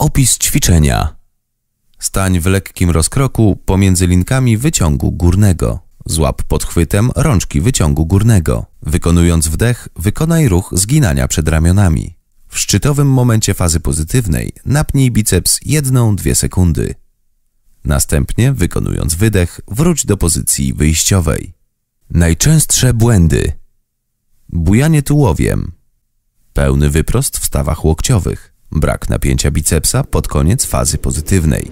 Opis ćwiczenia. Stań w lekkim rozkroku pomiędzy linkami wyciągu górnego. Złap pod chwytem rączki wyciągu górnego. Wykonując wdech, wykonaj ruch zginania przed ramionami. W szczytowym momencie fazy pozytywnej napnij biceps 1-2 sekundy. Następnie, wykonując wydech, wróć do pozycji wyjściowej. Najczęstsze błędy. Bujanie tułowiem. Pełny wyprost w stawach łokciowych. Brak napięcia bicepsa pod koniec fazy pozytywnej.